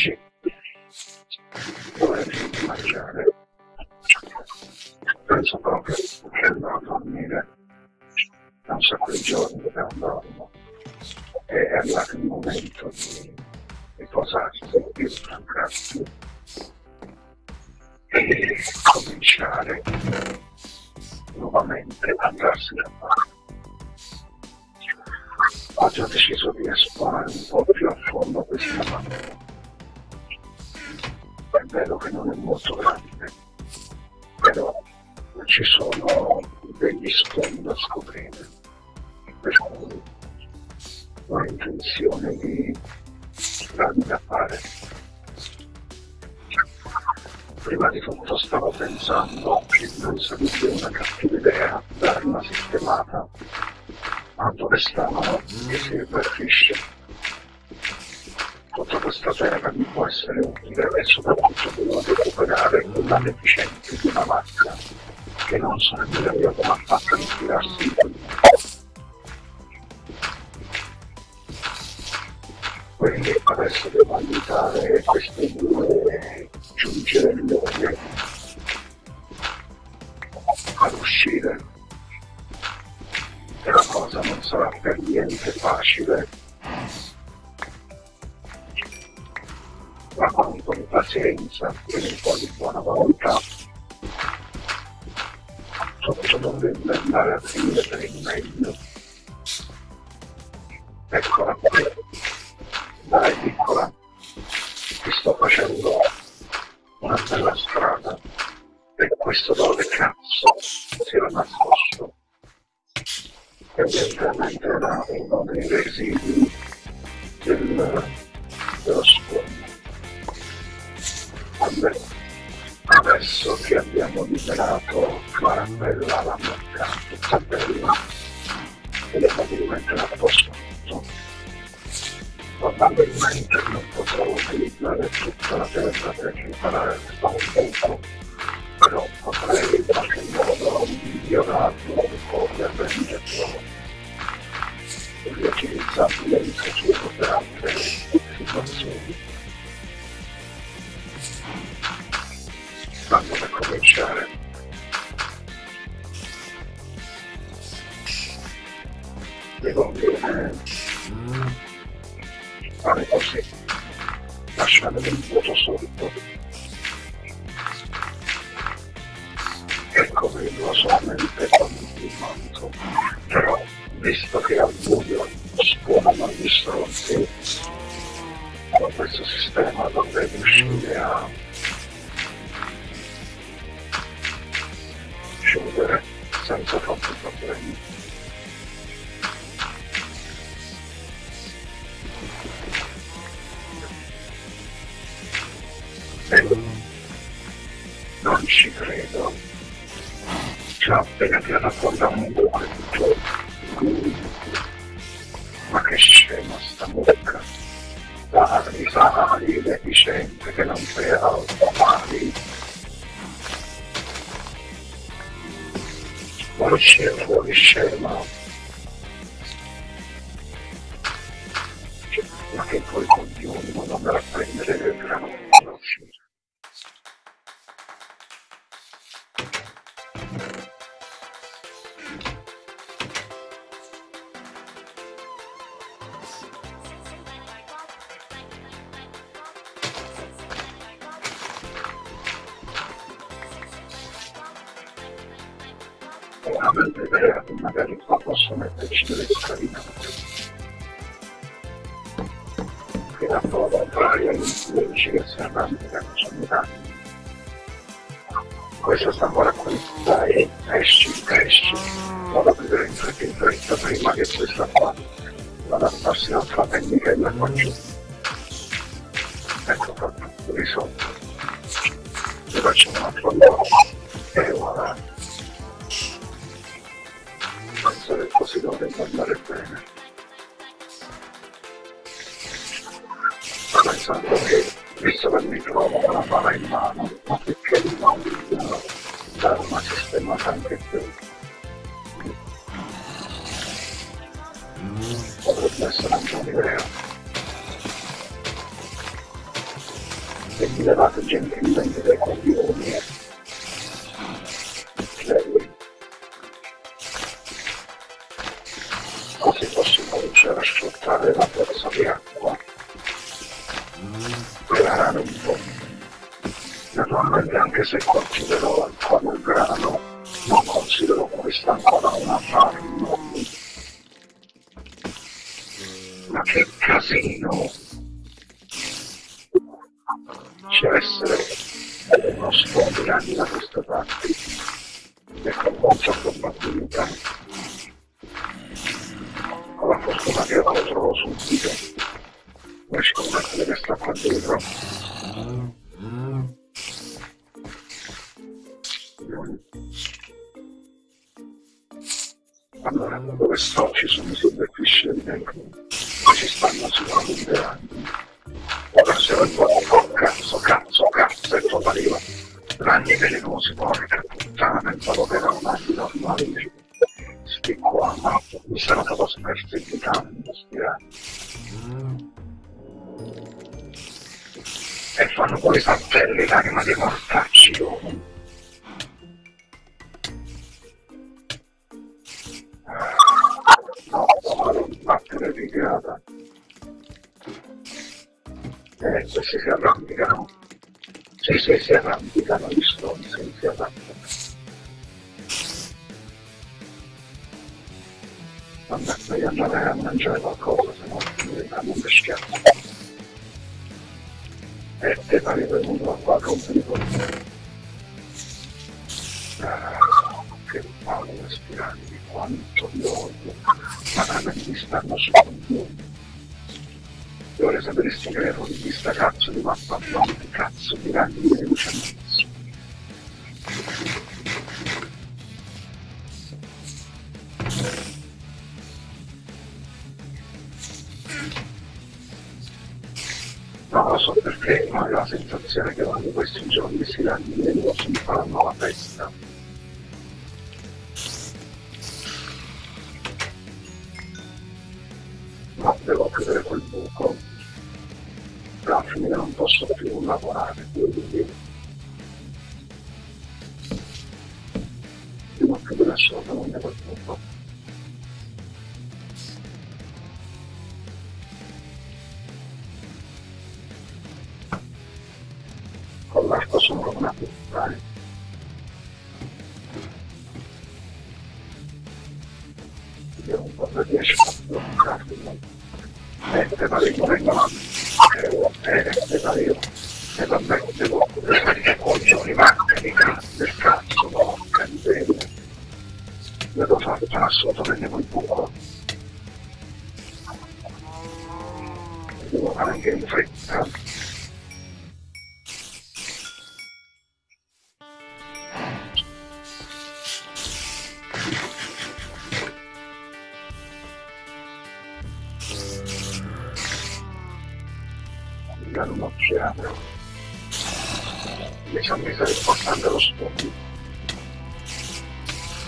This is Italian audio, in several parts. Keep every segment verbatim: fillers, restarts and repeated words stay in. shit. E cominciare nuovamente a darsi da fare. Oggi ho deciso di esplorare un po' più a fondo questa materia. È vero che non è molto grande, però ci sono degli sfondi da scoprire, per cui ho intenzione di darmi da fare. Prima di tutto stavo pensando che non sarebbe una cattiva idea dare una sistemata a dove stavano che si ripartisce. Tutta questa terra mi può essere utile e soprattutto devo recuperare i maleficienti di una macchina che non sarebbe la mia come fatta di tirarsi in più. Quindi adesso devo aiutare questi due giungerelloni ad uscire. E la cosa non sarà per niente facile. Ma con pazienza e un po' di buona volontà, tutto dovrebbe andare a finire per il meglio. Eccola qui. Dai piccola, ti sto facendo una bella strada e questo dove cazzo si era nascosto. E ovviamente era uno dei residui del, dello sfondo. Vabbè, adesso che abbiamo liberato Caramella la mercato, tutta bella, e le probabilmente la posso tutto. Probabilmente non potrò utilizzare tutta la terra per riparare questo punto, però potrei in qualche modo migliorarlo o renderlo riutilizzabile in futuro per altre situazioni. Tanto per cominciare, devo dire fare così, lasciare un vuoto sotto. Ecco, vedo solamente quanto il manto, però visto che al buio spuonano gli stronzi, con questo sistema dovrei riuscire a chiudere senza troppi problemi. Non ci credo. Ci ha appena tirato fuori da un buco. Ma che scema sta mucca. La risale deficiente che non crea automali. Ma c'è fuori scema. Ma che poi coglioni non andrà a prendere il grano. Avete idea che magari qua posso metterci delle scalinate che da prova varia influenze che si arrampicano sui danni. Questa sta ancora qui, dai, esci, esci, vado a vedere in fretta in fretta prima che questa qua vada a farsi l'altra tecnica e la faccio. Ecco fatto, risolto. Ne faccio un altro nuovo e voilà. Penso che così dovrebbe andare bene. Pensando che, visto che mi trovo con la pala in mano, ma perché non dare una sistemata anche qui? Potrebbe essere anche un'idea. Thinking that I could genuinely think that they could be all here. Anyway. I think that's the only challenge to try to have that something happened. We're having fun. The longer the anche se considerò ancora un grano, non considero questa ancora un affare immobile. Ma che casino! Ci deve essere uno sfondo grande da questa parte, e con molta probabilità. Ho la fortuna che io lo trovo subito, ma ci converte che sta qua dentro. Allora, dove sto ci sono superfici di dentro, che ci stanno sicuramente anni. Ora se lo incontro, cazzo, cazzo, cazzo, e trovariva. Ragni velenosi, porca puttana, pensavo che erano ragni normali. Spicco a mappo, mi sono stato spersificando, spirando. E fanno quei saltelli, l'anima dei mortacci, uomo. No, ma non battere di grata. Eh, questi si arrampicano. Sì, sì, si arrampicano gli stoni, sì, si arrampicano. Vabbè, devi andare a mangiare qualcosa, se no non diventiamo un pesciato. E te pari venuto qua a rompere con me. Ah, che palle spirali, quanto li odio. Ma come mi stanno scontando? E ora sapresti che ero di questa cazzo di mappa di cazzo di ragni di luce mezzo. Non lo so perché, ma ho la sensazione che quando questi giorni questi ragni di luce mi faranno la festa. Ma devo chiudere quel buco. Alla fine non posso più lavorare, quindi prima che ve la sorta non devo tutto. Con l'arco sono tornato a fare. Vediamo un po' da dieci fatto un cartellino. Mette la ricorda in avanti. Eh, eh, ma io, e vabbè, devo prendere i coglioni, manca di cazzo, del cazzo, porca di bene. Devo fare passo, prendevo il buco. Devo fare anche in fretta. Non ho girato, mi sono messo importante lo studio,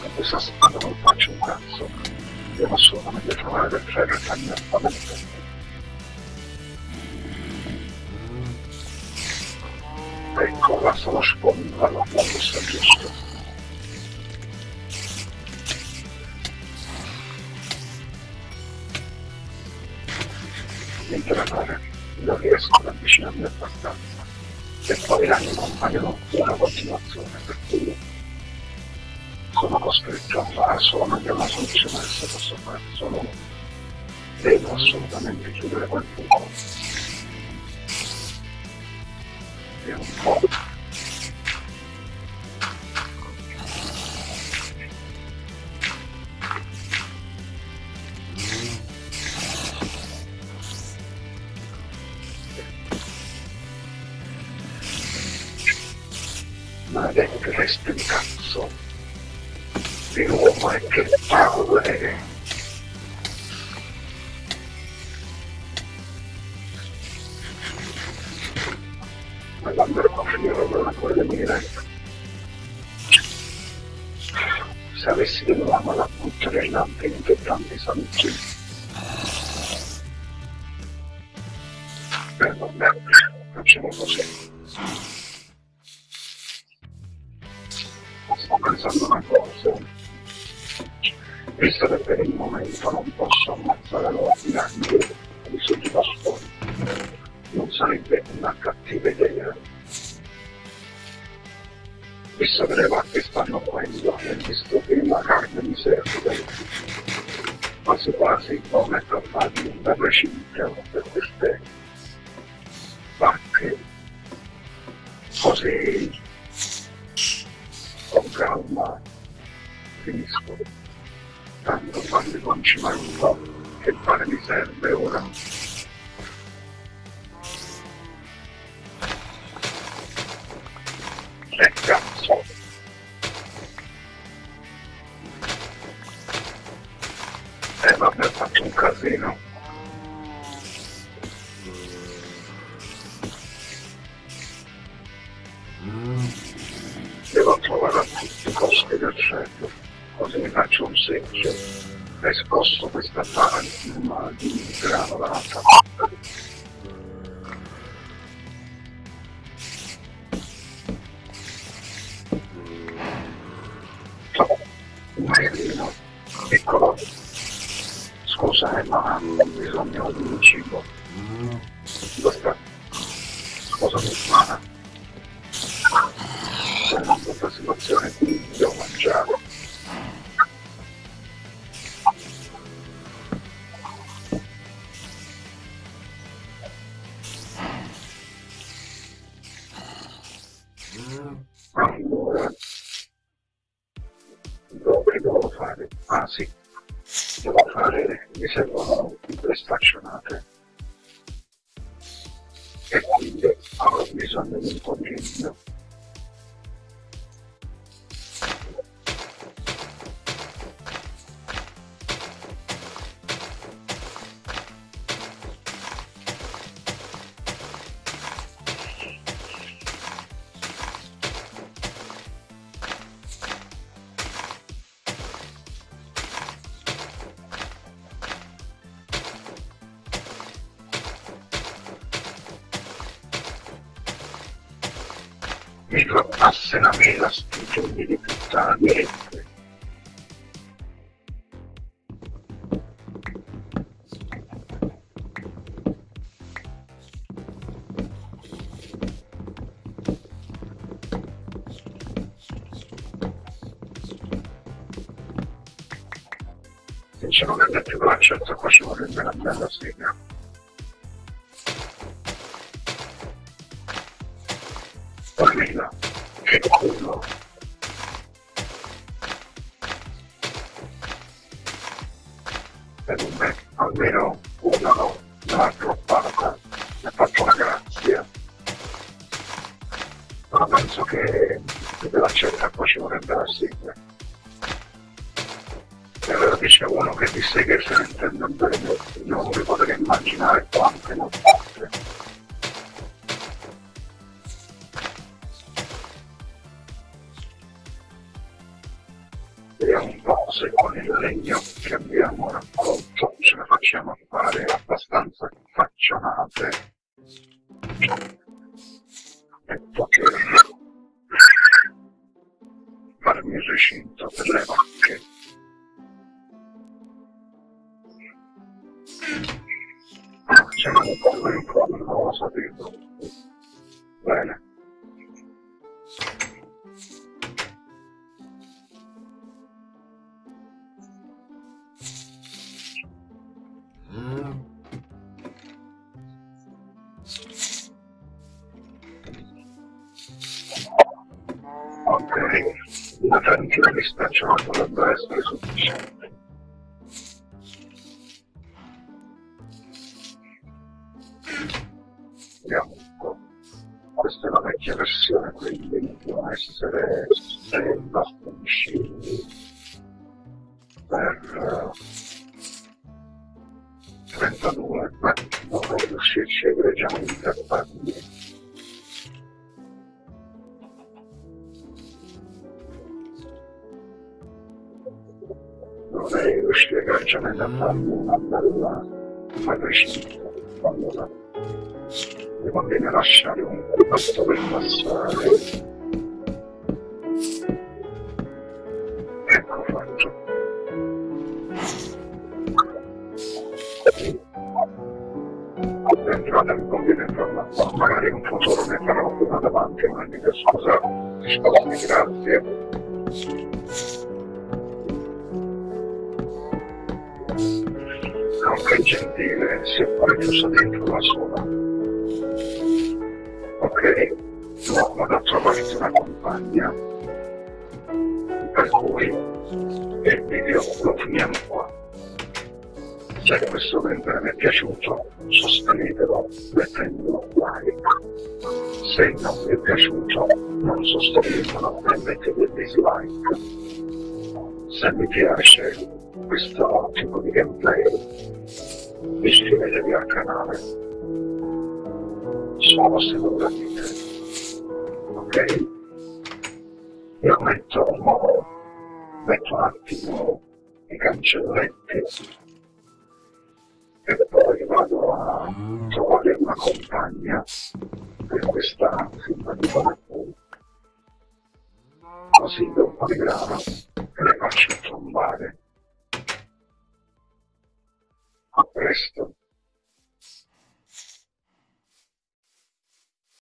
ma questa strada non faccio un cazzo, devo assolutamente trovare del ferro e farmi a fare il tempo. Ecco, basta lo sfondo, alla fondo sta giusto. Niente da fare. Non riesco ad avvicinarmi abbastanza, e poi l'anno compaiono una continuazione, per cui sono costretto a fare solamente una soluzione che se posso fare solo uno. Devo assolutamente chiudere quel buco. E un po'. Maledette resti di cazzo di uomo e che palle. Ma l'albergo finirò con la quelle mire. Se avessi di nuovo la butterei lampi in che tanti saluti. E vabbè, non facciamo così. Sto pensando una cosa, visto che per il momento non posso ammazzare la piramide di sottobastone, non sarebbe una cattiva idea, visto che le vacche stanno morendo e visto che la carne mi serve quasi quasi non metto a fare un recinto per queste vacche, così con calma finisco, tanto quando non ci manco che il pane mi serve ora. E cazzo, eh vabbè, ho fatto un casino. Devo trovare a tutti i costi del cerchio, così mi faccio un secchio e scosso questa tarma di granulata. Trovo un merino, eccolo. Scusa, ma ho bisogno di un cibo. Dove sta? Scusami, ma in questa situazione qui devo mangiare. Allora, dove devo fare? Ah sì, devo fare, mi servono due staccionate e quindi avrò bisogno di un po' di legno. Mi trovasse la mela sti giorni di puttana, niente. Sinceramente più l'accetto qua ci vorrebbe una bella sega. Mela, che culo! Per un me, almeno una no, l'altra parte, ne faccio la grazia. Ma penso che della cella qua ci vorrebbe la sigla. E allora dice uno che di seghe se ne intende bene, non mi potrei immaginare quante non fatte. Vediamo un po' se con il legno che abbiamo raccolto ce ne facciamo fare abbastanza faccionate e poter farmi il recinto per le vacche. Ah, c'è un po' di problema, non lo sapevo. Bene. Ok, una trentina di staccionate dovrebbe essere sufficiente. Vediamo un po'. Questa è la vecchia versione, quindi devono essere sei bastoncini per trentadue, ma non voglio riuscirci egregiamente a farli. Dovrei riuscire gradualmente a farmi una bella, una crescita, allora までらっしゃるかと思います。Magari non sono solo nel parrocchio, ma davanti a una cosa scusate, grazie. Non che gentile, si è parecchiosa dentro la sola. Ok, no, vado a trovare una compagna. Per cui il video lo finiamo qua. Se questo video vi è piaciuto, sostenetelo mettendo like. Se non vi è piaciuto, non sostenetelo e mettete dislike. Se vi piace questo tipo di gameplay, iscrivetevi al canale. Sono sempre lì. Ok? Io metto un modo, metto un attimo i cancelletti. E poi vado a trovare una compagna per questa simpatia, così dopo le grano e le faccio tombare. A presto.